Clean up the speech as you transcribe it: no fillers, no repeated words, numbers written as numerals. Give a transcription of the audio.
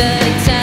the time.